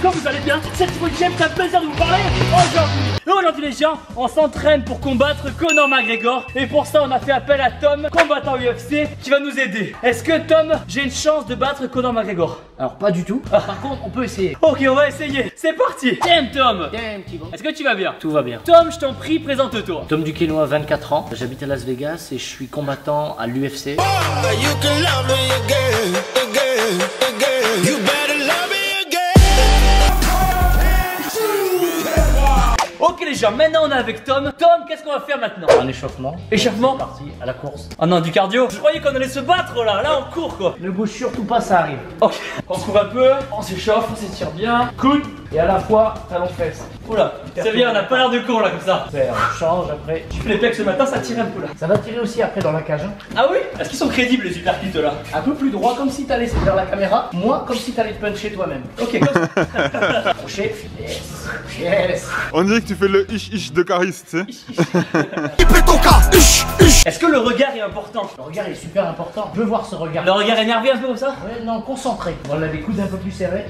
Comme vous allez bien, c'est Tibo InShape, c'est un plaisir de vous parler aujourd'hui les gens, on s'entraîne pour combattre Conor McGregor. Et pour ça on a fait appel à Tom, combattant UFC, qui va nous aider. Est-ce que Tom, j'ai une chance de battre Conor McGregor? Alors pas du tout, par contre on peut essayer. Ok, on va essayer, c'est parti. Damn Tom. Damn Tibo. Est-ce que tu vas bien? Tout va bien. Tom, je t'en prie, présente-toi. Tom Duquesnoy, 24 ans, j'habite à Las Vegas et je suis combattant à l'UFC. Ok les gens, maintenant on est avec Tom. Tom, qu'est-ce qu'on va faire maintenant? Un échauffement. Échauffement? Parti à la course. Ah non, du cardio. Je croyais qu'on allait se battre là. Là on court quoi. Ne bouge surtout pas, ça arrive. Ok. On court un peu, on s'échauffe, on s'étire bien. Coude et à la fois talon fesse. Oula, c'est bien, on a pas l'air de con là comme ça. On change après. Tu fais les pecs ce matin, ça tire un peu là. Ça va tirer aussi après dans la cage. Hein. Ah oui? Est-ce qu'ils sont crédibles les hypercutes là? Un peu plus droit, comme si t'allais vers la caméra. Moi, comme si t'allais te puncher toi-même. Ok, comme ça. Crochet. Yes. Yes. On dit que tu fais le ish-ish de Caris, tu sais. Est-ce que le regard est important? Le regard est super important. Je veux voir ce regard. Le regard énervé un peu comme ça? Ouais, non, concentré. Voilà, les coudes un peu plus serrés.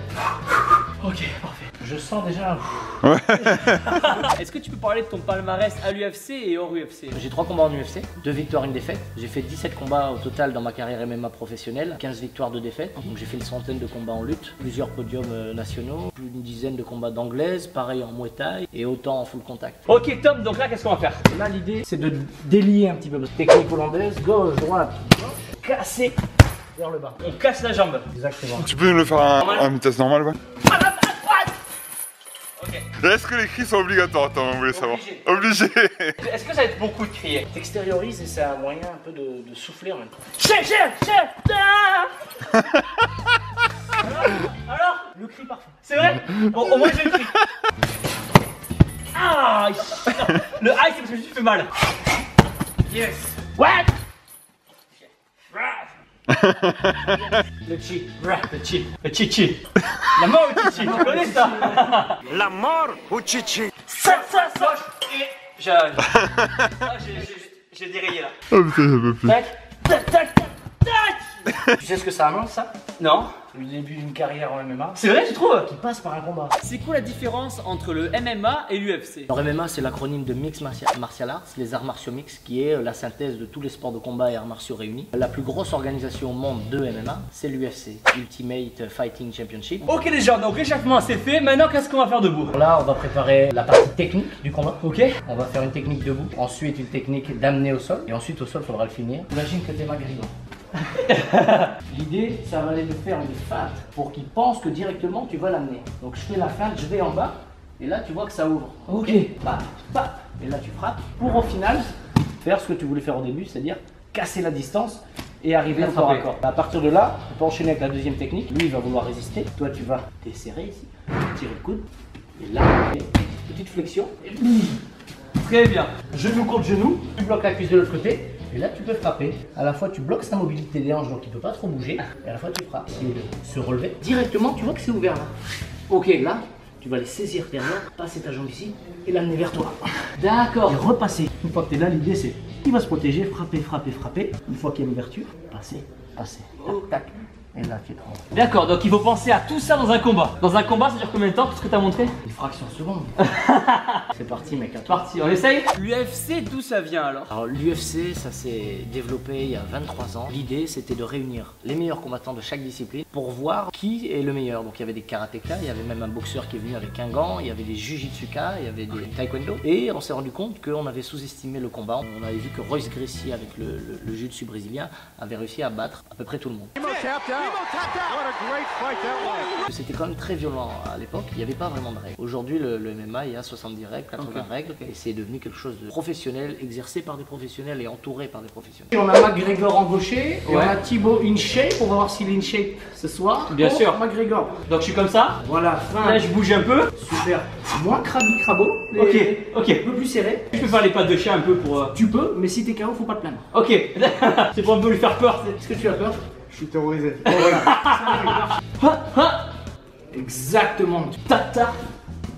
Ok, parfait. Je sens déjà un... Ouais. Est-ce que tu peux parler de ton palmarès à l'UFC et hors UFC? J'ai 3 combats en UFC, 2 victoires, 1 défaite. J'ai fait 17 combats au total dans ma carrière MMA professionnelle, 15 victoires, 2 défaites. Donc j'ai fait une centaine de combats en lutte, plusieurs podiums nationaux, plus d'une dizaine de combats d'anglaise, pareil en Muay Thai et autant en full contact. Ok Tom, donc là qu'est-ce qu'on va faire? Là l'idée c'est de délier un petit peu. Technique hollandaise, gauche, droite, casser vers le bas. On casse la jambe. Exactement. Tu peux le faire à vitesse normale ouais. Est-ce que les cris sont obligatoires, Tom? On voulait savoir. Obligé. Est-ce que ça va être beaucoup de crier? T'extériorises et c'est un moyen un peu de souffler en même temps. Alors, le cri parfait. C'est vrai? Bon, au moins j'ai le cri. Ah, le high c'est parce que je fais mal. Yes. What? Le chi, le chi, le chi-chi. La mort ou chi-chi, tu connais ça? La mort ou chi-chi. Ça, j'ai dérayé là. Oh putain, j'en peux plus. Tac. Tu sais ce que ça annonce ça? Non. Le début d'une carrière en MMA. C'est vrai, tu trouves? Qui passe par un combat. C'est quoi la différence entre le MMA et l'UFC? Alors MMA c'est l'acronyme de Mixed Martial Arts, les arts martiaux mixtes, qui est la synthèse de tous les sports de combat et arts martiaux réunis. La plus grosse organisation au monde de MMA, c'est l'UFC, Ultimate Fighting Championship. Ok les gens, donc l'échauffement c'est fait, maintenant qu'est-ce qu'on va faire debout? Là on va préparer la partie technique du combat. Ok. On va faire une technique debout, ensuite une technique d'amener au sol, et ensuite au sol faudra le finir. Imagine que t'es McGregor. L'idée, ça va aller de faire une feinte pour qu'il pense que directement tu vas l'amener. Donc je fais la feinte, je vais en bas et là tu vois que ça ouvre. Ok. Pap, pap. Et là tu frappes pour au final faire ce que tu voulais faire au début, c'est-à-dire casser la distance et arriver au corps à corps. À partir de là, on peut enchaîner avec la deuxième technique. Lui, il va vouloir résister. Toi, tu vas t'esserrer ici, tirer le coude et là, petite flexion. Et... Très bien. Genou contre genou. Tu bloques la cuisse de l'autre côté. Et là, tu peux frapper. À la fois, tu bloques sa mobilité des hanches, donc il ne peut pas trop bouger. Et à la fois, tu frappes. Si il veut se relever, directement, tu vois que c'est ouvert là. Ok, là, tu vas les saisir derrière, passer ta jambe ici et l'amener vers toi. D'accord. Et repasser. Une fois que tu es là, l'idée c'est il va se protéger, frapper, frapper, frapper. Une fois qu'il y a l'ouverture, passer, passer. Tac, tac. Et là, tu es trop. D'accord, donc il faut penser à tout ça dans un combat. Dans un combat, ça dure combien de temps? Qu'est-ce que t'as montré? Une fraction de seconde. C'est parti, mec. C'est parti, on essaye. L'UFC, d'où ça vient alors? Alors, l'UFC, ça s'est développé il y a 23 ans. L'idée, c'était de réunir les meilleurs combattants de chaque discipline pour voir qui est le meilleur. Donc, il y avait des karatékas, il y avait même un boxeur qui est venu avec un gant, il y avait des jujitsuka, il y avait des taekwondo. Et on s'est rendu compte qu'on avait sous-estimé le combat. On avait vu que Royce Gracie, avec le jiu-jitsu brésilien, avait réussi à battre à peu près tout le monde. C'était quand même très violent à l'époque, il n'y avait pas vraiment de règles. Aujourd'hui, le MMA, il y a 70 règles, 80 règles, et c'est devenu quelque chose de professionnel, exercé par des professionnels et entouré par des professionnels. Et on a McGregor en gaucher, et on a Tibo InShape, on va voir s'il est InShape ce soir. Bien sûr. McGregor. Donc je suis comme ça. Voilà, fin. Là je bouge un peu. Super. Moins crabot. Ok. Un peu plus serré. Tu peux faire les pattes de chien un peu pour... Tu peux, mais si t'es KO, faut pas te plaindre. Ok. C'est pour un peu lui faire peur. Est-ce que tu as peur? Je suis terrorisé. Oh, voilà. Exactement. Tata.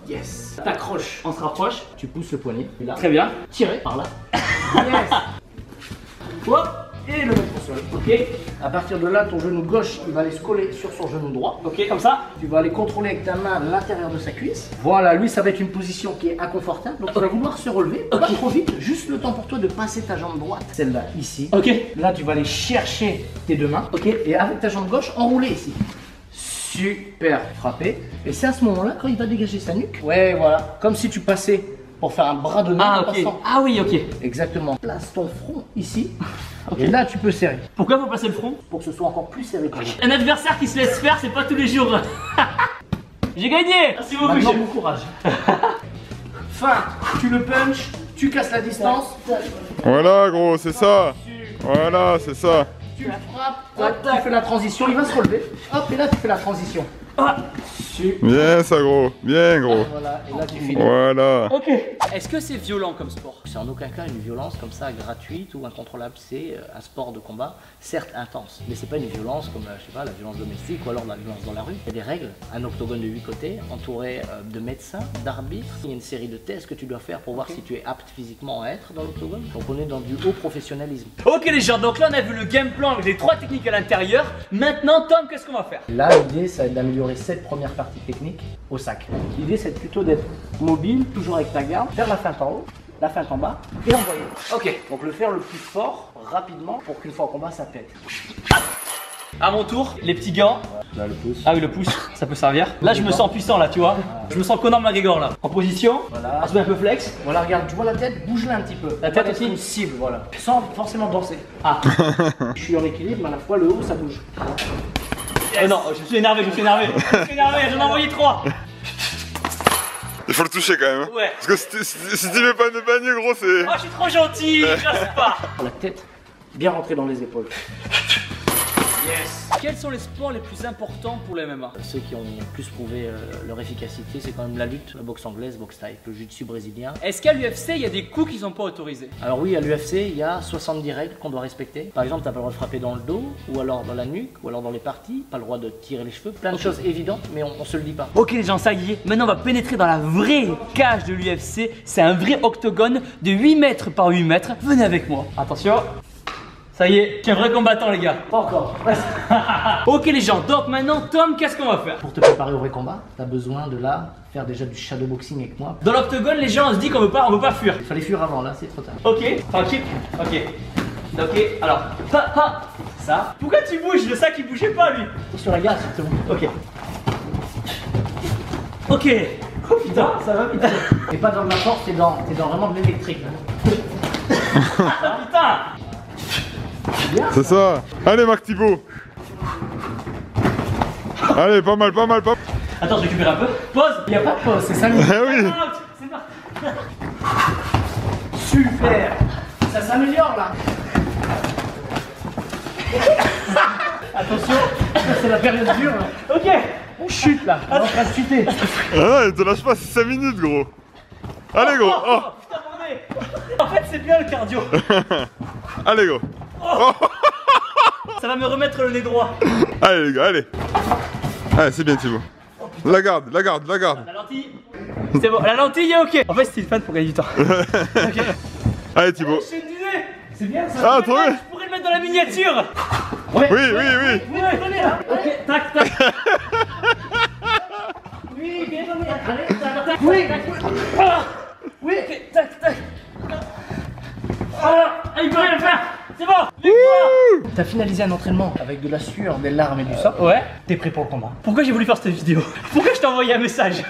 Yes. T'accroches. On se rapproche. Tu pousses le poignet. Là. Très bien. Tirez par là. Yes. Hop. et le mettre au sol. Ok. À partir de là, ton genou gauche, il va aller se coller sur son genou droit. Ok, comme ça. Tu vas aller contrôler avec ta main l'intérieur de sa cuisse. Voilà, lui, ça va être une position qui est inconfortable. Donc, il va vouloir se relever. Pas trop vite, juste le temps pour toi de passer ta jambe droite. Celle-là, ici. Ok. Là, tu vas aller chercher tes deux mains. Ok. Et avec ta jambe gauche, enrouler ici. Super frappé. Et c'est à ce moment-là, quand il va dégager sa nuque. Ouais, voilà. Comme si tu passais pour faire un bras de main. Ah, ok. Ah oui, ok. Exactement. Place ton front ici. Okay. Et là, tu peux serrer. Pourquoi faut passer le front? Pour que ce soit encore plus serré. Okay. Un adversaire qui se laisse faire, c'est pas tous les jours. J'ai gagné. Merci beaucoup. Maintenant, bon courage. Fin. Tu le punches, tu casses la distance. Voilà, gros, c'est ça. Voilà, c'est ça. Tu frappes, tu fais la transition, il va se relever. Hop, et là tu fais la transition. Ah, super. Bien ça gros, bien gros. Voilà, et là tu finis. Voilà. Ok. Est-ce que c'est violent comme sport? C'est en aucun cas une violence comme ça gratuite ou incontrôlable. C'est un sport de combat, certes intense, mais c'est pas une violence comme je sais pas, la violence domestique ou alors la violence dans la rue. Il y a des règles, un octogone de 8 côtés, entouré de médecins, d'arbitres. Il y a une série de tests que tu dois faire pour voir si tu es apte physiquement à être dans l'octogone. Donc on est dans du haut professionnalisme. Ok les gens, donc là on a vu le game plan avec les trois techniques à l'intérieur. Maintenant Tom, qu'est-ce qu'on va faire? Là l'idée ça va être d'améliorer cette première partie technique au sac. L'idée c'est plutôt d'être mobile, toujours avec ta garde, faire la feinte en haut, la feinte en bas et envoyer. Ok, donc le faire le plus fort, rapidement, pour qu'une fois en combat ça pète. À mon tour, les petits gants. Là, le pouce. Ah oui, le pouce, ça peut servir. Là, je me sens puissant, là, tu vois. Voilà. Je me sens Conor McGregor, là. En position, voilà. On se met un peu flex. Voilà, regarde, tu vois la tête, bouge-la un petit peu. La tête aussi une cible, voilà. Sans forcément danser. Ah. Je suis en équilibre, mais à la fois, le haut, ça bouge. Yes. Oh non, je suis énervé, j'en ai envoyé 3. Il faut le toucher quand même. Ouais. Parce que si tu mets pas de panier gros c'est... Oh je suis trop gentil, j'ose pas. La tête bien rentrée dans les épaules. Yes. Quels sont les sports les plus importants pour le MMA? Ceux qui ont plus prouvé leur efficacité, c'est quand même la lutte, la boxe anglaise, boxe thaï, le jiu-jitsu brésilien. Est-ce qu'à l'UFC, il y a des coups qui ne sont pas autorisés? Alors oui, à l'UFC, il y a 70 règles qu'on doit respecter. Par exemple, tu n'as pas le droit de frapper dans le dos, ou alors dans la nuque, ou alors dans les parties. Pas le droit de tirer les cheveux. Plein de choses évidentes, mais on se le dit pas. Ok les gens, ça y est. Maintenant, on va pénétrer dans la vraie cage de l'UFC. C'est un vrai octogone de 8 mètres par 8 mètres. Venez avec moi. Attention. Ça y est, je suis un vrai combattant les gars. Pas encore. Ok les gens, donc maintenant Tom, qu'est-ce qu'on va faire? Pour te préparer au vrai combat, t'as besoin de là faire déjà du shadow boxing avec moi. Dans l'octogone, les gens on se dit qu'on veut pas fuir. Il fallait fuir avant là, c'est trop tard. Ok, tranquille. Ok, alors. Ça. Pourquoi tu bouges? Le sac il bougeait pas lui. Sur la garde, s'il te plaît. Ok. Oh putain, ça va vite. T'es pas dans de la force, t'es dans vraiment de l'électrique. Putain. C'est ça. Allez Marc Thibault. Allez, pas mal. Attends, je récupère un peu. Pause. Il n'y a pas de pause, c'est 5 minutes. Eh oui. C'est parti. Super. Ça s'améliore là. Attention, c'est la période dure. Ok. On chute là. On va se chuter. Ah non, te lâche pas, c'est 5 minutes gros. Allez gros. Oh. Putain, en fait, c'est bien le cardio. Allez gros. Oh. Ça va me remettre le nez droit. Allez les gars, allez. Allez, c'est bien Thibaut. Oh, la garde. La lentille. C'est bon, la lentille est ok. En fait, c'est une fan pour gagner du temps. Okay. Allez Thibaut. C'est bien ça. Ah, trop bien. Je pourrais le mettre dans la miniature. Oui. Ok, tac. Oui, bien donné. Allez, tac. Oui, okay, tac. Ah, il peut rien faire. C'est bon! T'as finalisé un entraînement avec de la sueur, des larmes et du sang. Ouais. T'es prêt pour le combat. Pourquoi j'ai voulu faire cette vidéo? Pourquoi je t'ai envoyé un message?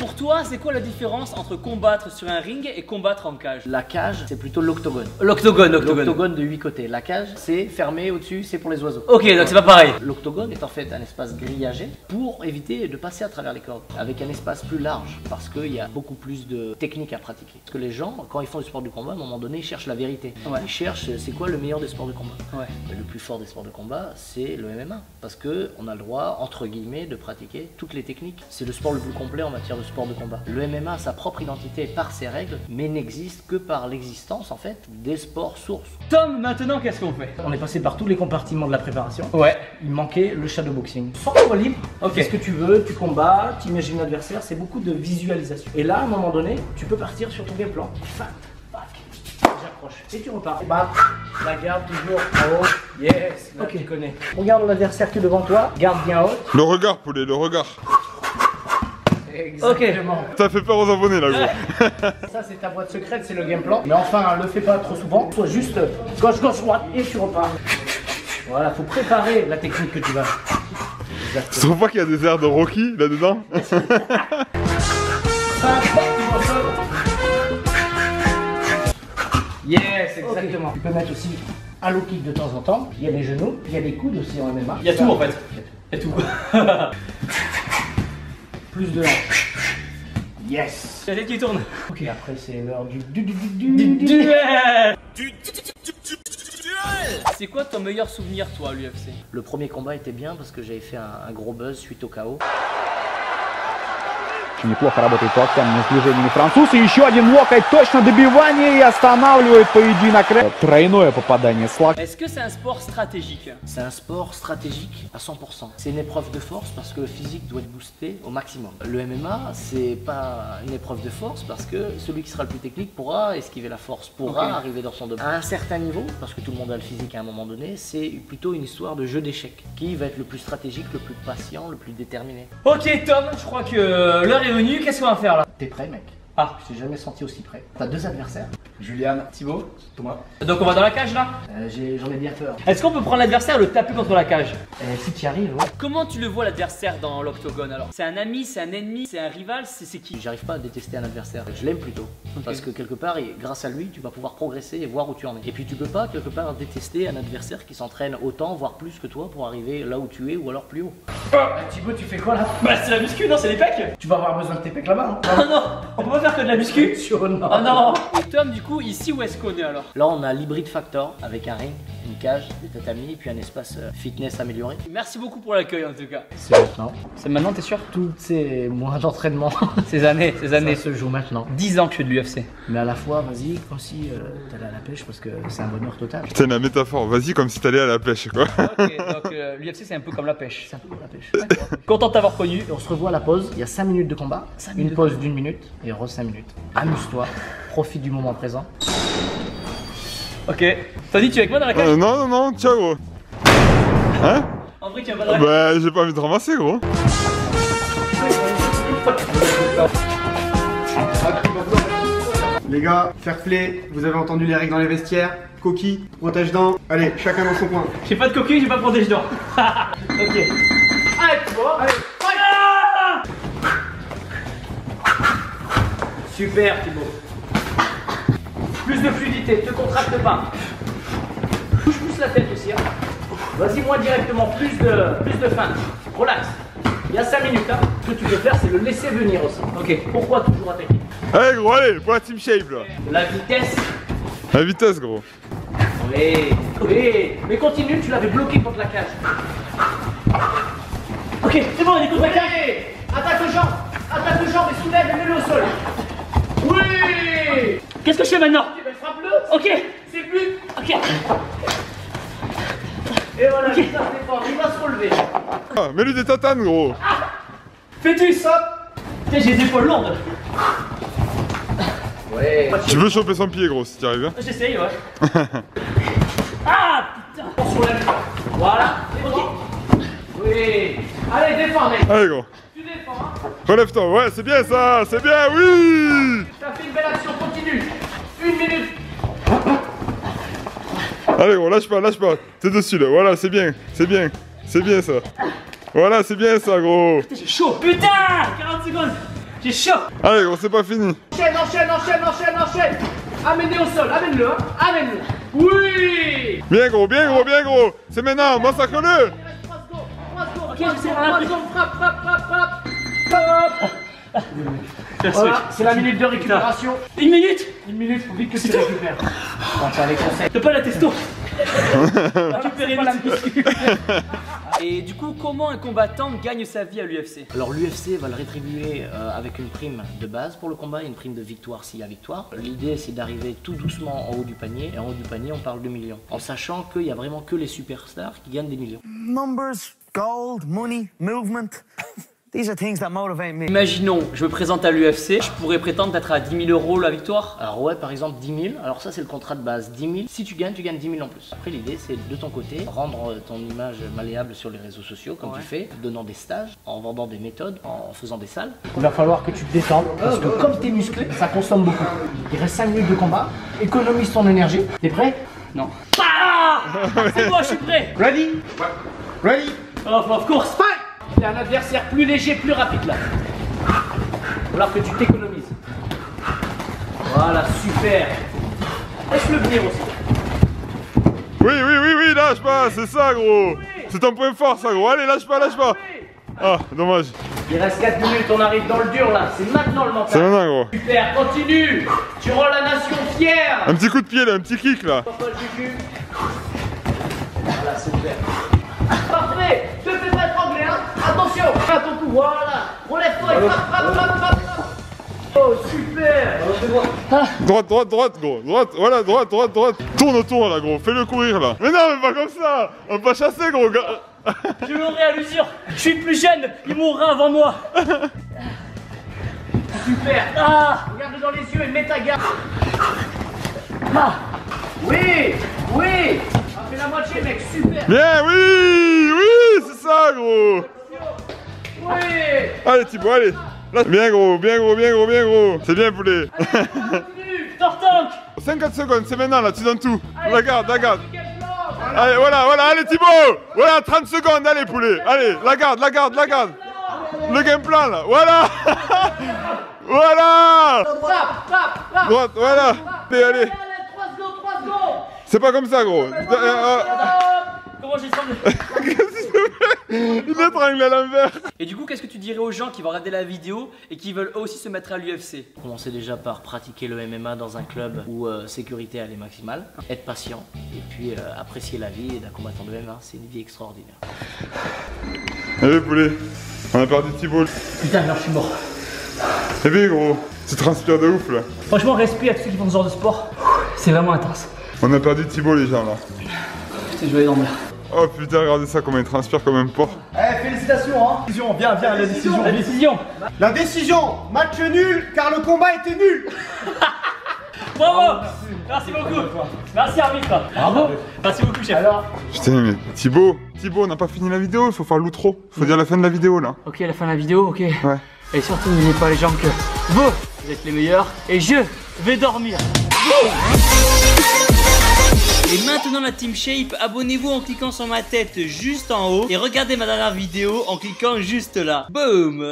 Pour toi, c'est quoi la différence entre combattre sur un ring et combattre en cage? La cage, c'est plutôt l'octogone. L'octogone de 8 côtés. La cage, c'est fermé au-dessus, c'est pour les oiseaux. Ok, donc c'est pas pareil. L'octogone est en fait un espace grillagé pour éviter de passer à travers les cordes. Avec un espace plus large, parce qu'il y a beaucoup plus de techniques à pratiquer. Parce que les gens, quand ils font du sport du combat, à un moment donné, ils cherchent la vérité. Ouais. Ils cherchent, c'est quoi le meilleur des sports de combat? Ouais. Le plus fort des sports de combat, c'est le MMA. Parce qu'on a le droit, entre guillemets, de pratiquer toutes les techniques. C'est le sport le plus complet en matière de sport de combat. Le MMA a sa propre identité par ses règles, mais n'existe que par l'existence, en fait, des sports sources. Tom, maintenant, qu'est-ce qu'on fait? On est passé par tous les compartiments de la préparation. Ouais. Il manquait le shadowboxing. Sans toi libre, fais ce que tu veux, tu combats, tu imagines l'adversaire, c'est beaucoup de visualisation. Et là, à un moment donné, tu peux partir sur ton game plan. Fact. raccroches. Si tu repars, bam, la garde toujours en haut. Yes, là, okay. Tu connais. Regarde l'adversaire qui est devant toi, garde bien haute. Le regard, poulet, le regard. Exactement. Ok. Ça fait peur aux abonnés là, gros. Ça, c'est ta boîte secrète, c'est le game plan. Mais enfin, le fais pas trop souvent. Soit juste gauche, gauche, droite et tu repars. Voilà, faut préparer la technique que tu vas. Tu trouves pas qu'il y a des airs de Rocky là-dedans? Yes, exactement. Okay. Tu peux mettre aussi un low kick de temps en temps. Il y a les genoux, il y a les coudes aussi en MMA. Il y a tout en fait. Il y a tout. Plus de hanches. Yes. La tête qui tourne. Ok, après c'est l'heure du duel. C'est quoi ton meilleur souvenir toi à l'UFC? Le premier combat était bien parce que j'avais fait un gros buzz suite au KO. Неплохо работает локтями, движениями француз. И еще один локоть, точно добивание и останавливает поединок. Тройное попадание с локтя. Est-ce que c'est un sport stratégique? C'est un sport stratégique à 100%. C'est une épreuve de force parce que le physique doit être boosté au maximum. Le MMA, c'est pas une épreuve de force parce que celui qui sera le plus technique pourra esquiver la force, pourra arriver dans son domaine. À un certain niveau, parce que tout le monde a le physique à un moment donné, c'est plutôt une histoire de jeu d'échecs. Qui va être le plus stratégique, le plus patient, le plus déterminé? Ok Tom, je crois que l'heure est venue, qu'est-ce qu'on va faire là? T'es prêt mec? Ah, je t'ai jamais senti aussi prêt. T'as deux adversaires. Julian, Thibaut, Thomas. Donc on va dans la cage là? J'en ai bien peur. Est-ce qu'on peut prendre l'adversaire et le taper contre la cage? Si tu y arrives, ouais. Comment tu le vois l'adversaire dans l'octogone alors? C'est un ami, c'est un ennemi, c'est un rival, c'est qui? J'arrive pas à détester un adversaire, je l'aime plutôt. Okay. Parce que quelque part, grâce à lui, tu vas pouvoir progresser et voir où tu en es. Et puis tu peux pas quelque part détester un adversaire qui s'entraîne autant, voire plus que toi pour arriver là où tu es ou alors plus haut. Thibaut, tu fais quoi là? Bah c'est la muscu, non c'est les pecs. Tu vas avoir besoin de tes pecs là-bas. Ah non, on peut pas faire que de la muscu. Ah non. Et Tom, du coup, ici où est-ce qu'on est alors? Là on a l'Hybrid Factor avec un ring, une cage, des tatamis et puis un espace fitness amélioré. Merci beaucoup pour l'accueil en tout cas. C'est maintenant. C'est maintenant, t'es sûr? Tous ces mois d'entraînement, ces années se jouent maintenant. 10 ans que je fais de l'UFC. Mais à la fois, vas-y, comme si t'allais à la pêche parce que c'est un bonheur total. C'est la métaphore, vas-y comme si t'allais à la pêche quoi. Ok, donc l'UFC c'est un peu comme la pêche. C'est un peu comme la pêche. Ouais. Content de t'avoir connu. On se revoit à la pause, il y a 5 minutes de combat, une pause d'une minute et re 5 minutes. Amuse-toi, profite du moment présent. Ok, t'as dit tu es avec moi dans la cage? Non, non, non, ciao gros. Hein? En vrai tu vas pas dans la cage? Bah j'ai pas envie de ramasser gros. Les gars, fair play, vous avez entendu les règles dans les vestiaires. Coquille, protège-dents, allez, chacun dans son coin. J'ai pas de coquille, j'ai pas de protège-dents. Ok. Allez, tu vois, allez. Super Thibaut. Plus de fluidité, te contracte pas. Touche plus la tête aussi. Hein. Vas-y moins directement, plus de fin. Relax. Il y a 5 minutes. Hein. Ce que tu peux faire, c'est le laisser venir aussi. Ok. Pourquoi toujours attaquer? Allez gros, allez, pour la team shape là. La vitesse. La vitesse gros. Oui, oui. Mais continue, tu l'avais bloqué contre la cage. Ok, c'est bon, il est contre la cage. Attaque le jambe et soulève et mets-le au sol. Oui! Qu'est-ce que je fais maintenant? Ok, ben frappe-le! Ok! C'est plus! Ok! Et voilà, okay. Ça fait fort, il va se relever! Ah, mets-lui des tatanes, gros! Ah, fais-tu ça! Putain, j'ai des épaules lourdes! Ouais! Tu veux choper son pied, gros, si tu arrives? J'essaye, ouais! Ah, putain! On se relève! Voilà! Ok! Oui! Allez, défends, mec! Allez, gros! Tu défends, hein! Relève-toi, ouais, c'est bien ça! C'est bien, oui! T'as fait une belle action, continue. Une minute. Allez gros, lâche pas, lâche pas. T'es dessus là, voilà, c'est bien, c'est bien. C'est bien ça. Voilà, c'est bien ça gros. Putain, j'ai chaud, putain. 40 secondes, j'ai chaud. Allez gros, c'est pas fini. Enchaîne, enchaîne, enchaîne, enchaîne, enchaîne. Amène-le au sol, amène-le, hein. Amène-le. Oui. Bien gros, bien gros, bien gros. C'est maintenant, massacre-le. 3 secondes, 3 secondes, frappe, frappe, frappe, frappe. Hop. Voilà, c'est la minute de récupération. Une minute? Une minute, faut vite que tu récupères. Quand tu as les conseils. T'as pas la testo. Récupérer la muscu. Et du coup, comment un combattant gagne sa vie à l'UFC? Alors l'UFC va le rétribuer avec une prime de base pour le combat et une prime de victoire s'il y a victoire. L'idée c'est d'arriver tout doucement en haut du panier. Et en haut du panier, on parle de millions. En sachant qu'il y a vraiment que les superstars qui gagnent des millions. Numbers, gold, money, movement. These are things that motivate me. Imaginons, je me présente à l'UFC, je pourrais prétendre d'être à 10 000 euros la victoire. Alors ouais, par exemple 10 000, alors ça c'est le contrat de base, 10 000. Si tu gagnes 10 000 en plus. Après l'idée c'est de ton côté, rendre ton image malléable sur les réseaux sociaux comme tu fais, donnant des stages, en vendant des méthodes, en faisant des salles. Il va falloir que tu te détendes, parce que comme t'es musclé, ça consomme beaucoup. Il reste 5 minutes de combat, économise ton énergie. T'es prêt? Non. Ah, c'est moi, je suis prêt. Ready? Ready? Of course, fight! T'es un adversaire plus léger, plus rapide là. Alors que tu t'économises. Voilà, super. Laisse-le venir aussi. Oui, oui, oui, oui, lâche pas, c'est ça gros. C'est ton point fort ça gros, allez lâche pas, lâche pas. Ah, dommage. Il reste 4 minutes, on arrive dans le dur là, c'est maintenant le mental. C'est maintenant gros. Super, continue. Tu rends la nation fière. Un petit coup de pied là, un petit kick là. Voilà, super. Parfait, te fais pas trembler hein. Attention, à ton coup, voilà. Relève-toi et frappe, frappe, frappe, frappe. Oh super! Ah. Droite, droite, droite, gros! Droite, voilà, droite, droite, droite! Tourne autour là, gros! Fais-le courir là! Mais non, mais pas comme ça! On va pas chasser, gros! Je l'aurai à l'usure! Je suis plus jeune! Il mourra avant moi! Super! Ah! Regarde-le dans les yeux et mets ta garde! Ah! Oui! Oui! Ah, fais la moitié, mec! Super! Bien, oui! Oui! C'est ça, gros! Oui! Allez, Tibo, allez! Bien gros, bien gros, bien gros, bien gros. C'est bien poulet. Allez, continue, tortank. 50 secondes, c'est maintenant là, tu donnes tout. Allez, la garde, la garde. Allez, voilà, voilà, allez Tibo. Voilà, 30 secondes, allez poulet. Allez, la garde, la garde, la garde. Le game plan là, voilà. Voilà. Droite, voilà. Allez, allez. 3 secondes, 3 secondes. C'est pas comme ça gros. Comment j'ai semblé? Il étrangle à l'envers. Et du coup, qu'est-ce que tu dirais aux gens qui vont regarder la vidéo et qui veulent aussi se mettre à l'UFC? Commencez déjà par pratiquer le MMA dans un club où sécurité elle est maximale. Être patient et puis apprécier la vie d'un combattant de MMA. C'est une vie extraordinaire. Allez poulet, on a perdu Tibo. Putain, alors je suis mort. Eh bien gros, tu transpires de ouf là. Franchement, respect à tous ceux qui font ce genre de sport. C'est vraiment intense. On a perdu Tibo les gens là. Putain, je vais aller dormir. Oh putain, regardez ça, comment il transpire comme un porc. Eh, félicitations hein. Décision, bien, bien, la décision. La décision. La décision, match nul, car le combat était nul. Bravo. Merci beaucoup. Merci arbitre. Bravo. Merci beaucoup chef. Alors... Putain mais Tibo, on n'a pas fini la vidéo, il faut faire l'outro. Faut dire la fin de la vidéo là. Ok, la fin de la vidéo, ok. Ouais. Et surtout n'oubliez pas les gens que vous êtes les meilleurs. Et je vais dormir. Et maintenant la TeamShape, abonnez-vous en cliquant sur ma tête juste en haut et regardez ma dernière vidéo en cliquant juste là. Boum!